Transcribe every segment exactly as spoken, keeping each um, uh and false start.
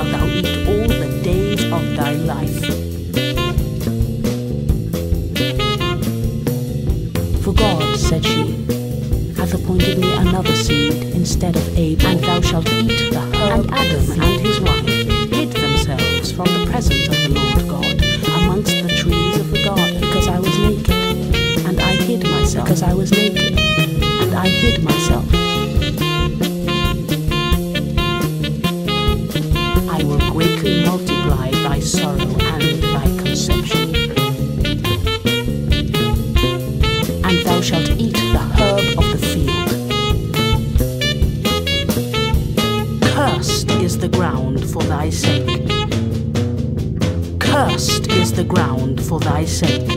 shalt thou eat all the days of thy life. For God, said she, hath appointed me another seed instead of Abel, and thou shalt eat the herb. And Adam and his wife hid themselves from the presence of the Lord God amongst the trees of the garden, because I was naked, and I hid myself, because I was naked, and I hid myself. I will greatly multiply thy sorrow and thy conception. And thou shalt eat the herb of the field. Cursed is the ground for thy sake. Cursed is the ground for thy sake.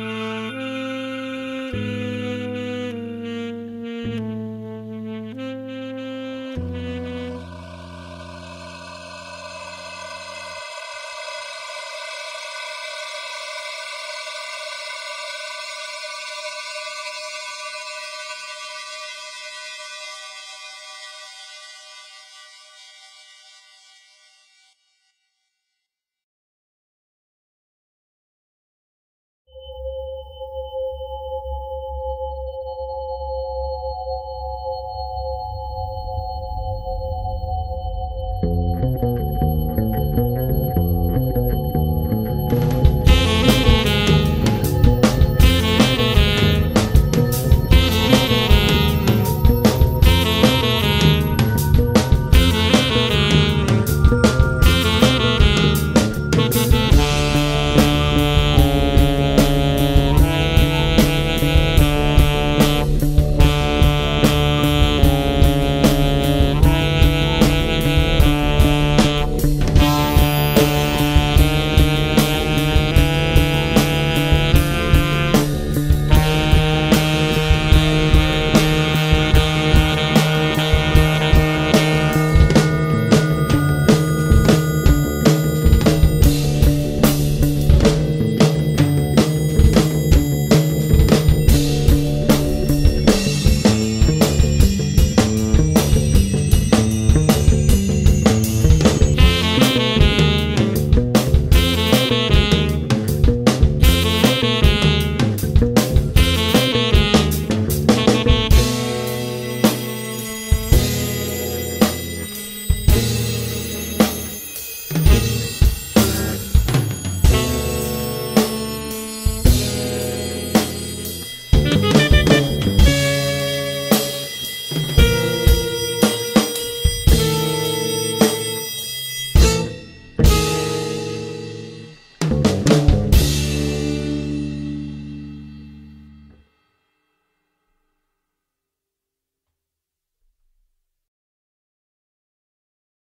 Mm-hmm.